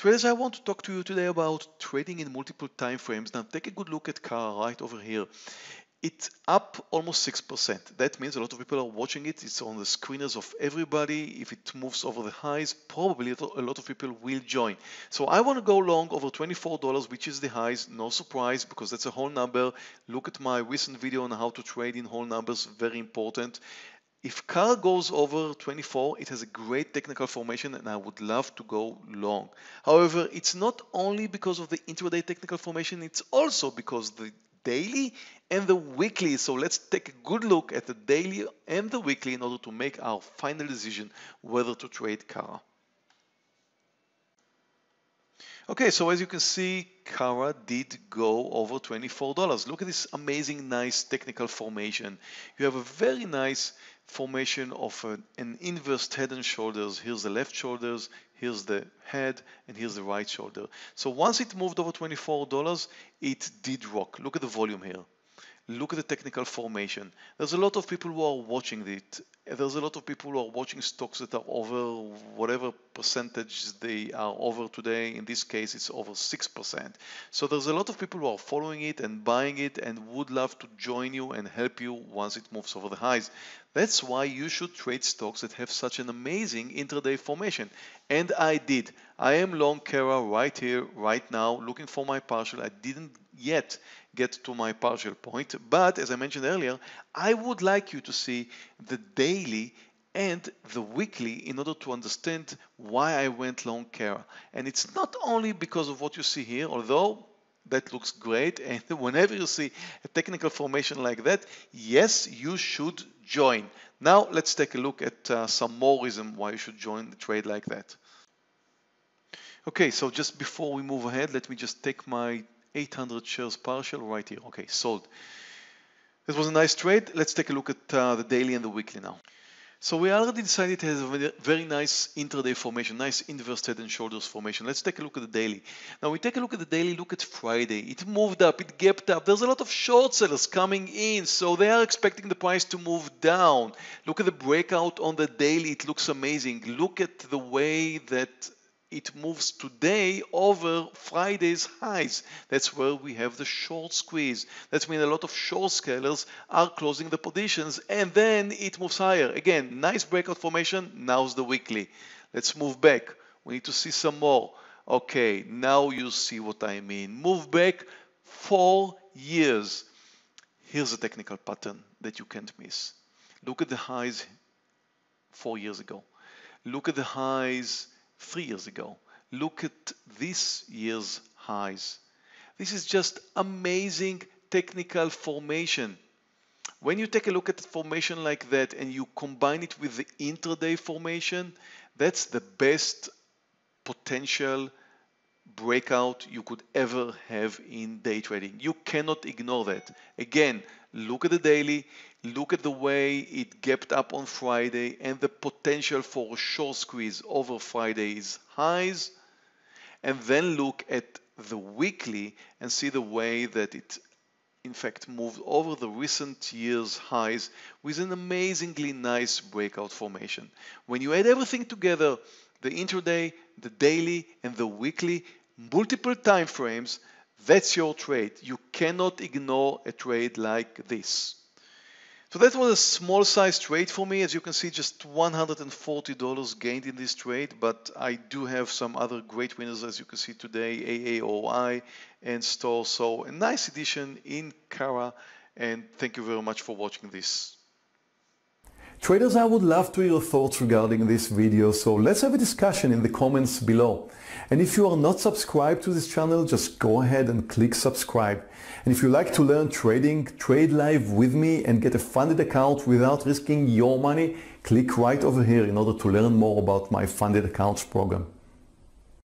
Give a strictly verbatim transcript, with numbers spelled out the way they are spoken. Traders, I want to talk to you today about trading in multiple time frames. Now take a good look at CARA right over here. It's up almost six percent. That means a lot of people are watching it. It's on the screeners of everybody. If it moves over the highs, probably a lot of people will join. So I want to go long over twenty-four dollars, which is the highs. No surprise, because that's a whole number. Look at my recent video on how to trade in whole numbers. Very important. If CARA goes over twenty-four, it has a great technical formation and I would love to go long. However, it's not only because of the intraday technical formation, it's also because the daily and the weekly. So let's take a good look at the daily and the weekly in order to make our final decision whether to trade CARA. Okay, so as you can see, CARA did go over twenty-four dollars. Look at this amazing, nice technical formation. You have a very nice formation of an, an inversed head and shoulders. Here's the left shoulders, here's the head, and here's the right shoulder. So once it moved over twenty-four dollars, it did rock. Look at the volume here. Look at the technical formation. There's a lot of people who are watching it. There's a lot of people who are watching stocks that are over whatever percentage they are over today. In this case, it's over six percent. So there's a lot of people who are following it and buying it and would love to join you and help you once it moves over the highs. That's why you should trade stocks that have such an amazing intraday formation. And I did. I am long CARA right here, right now, looking for my partial. I didn't yet get to my partial point, but as I mentioned earlier, I would like you to see the daily and the weekly in order to understand why I went long CARA. And it's not only because of what you see here, although that looks great, and whenever you see a technical formation like that, yes, you should join. Now let's take a look at uh, some more reason why you should join the trade like that. Okay, so just before we move ahead, let me just take my eight hundred shares partial right here. Okay, sold. This was a nice trade. Let's take a look at uh, the daily and the weekly now. So we already decided it has a very nice intraday formation, nice inverse head and shoulders formation. Let's take a look at the daily. Now we take a look at the daily, look at Friday. It moved up, it gapped up. There's a lot of short sellers coming in, so they are expecting the price to move down. Look at the breakout on the daily. It looks amazing. Look at the way that it moves today over Friday's highs. That's where we have the short squeeze. That means a lot of short scalers are closing the positions, and then it moves higher. Again, nice breakout formation. Now's the weekly. Let's move back. We need to see some more. Okay, now you see what I mean. Move back four years. Here's a technical pattern that you can't miss. Look at the highs four years ago. Look at the highs three years ago. Look at this year's highs. This is just amazing technical formation. When you take a look at a formation like that and you combine it with the intraday formation, that's the best potential breakout you could ever have in day trading. You cannot ignore that. Again, look at the daily, look at the way it gapped up on Friday and the potential for a short squeeze over Friday's highs, and then look at the weekly and see the way that it in fact moved over the recent year's highs with an amazingly nice breakout formation. When you add everything together, the intraday, the daily, and the weekly, multiple time frames, that's your trade. You cannot ignore a trade like this. So that was a small size trade for me. As you can see, just one hundred forty dollars gained in this trade, but I do have some other great winners, as you can see today, A A O I and Stor. So a nice addition in CARA, and thank you very much for watching this. Traders, I would love to hear your thoughts regarding this video, so let's have a discussion in the comments below. And if you are not subscribed to this channel, just go ahead and click subscribe. And if you like to learn trading, trade live with me and get a funded account without risking your money, click right over here in order to learn more about my funded accounts program.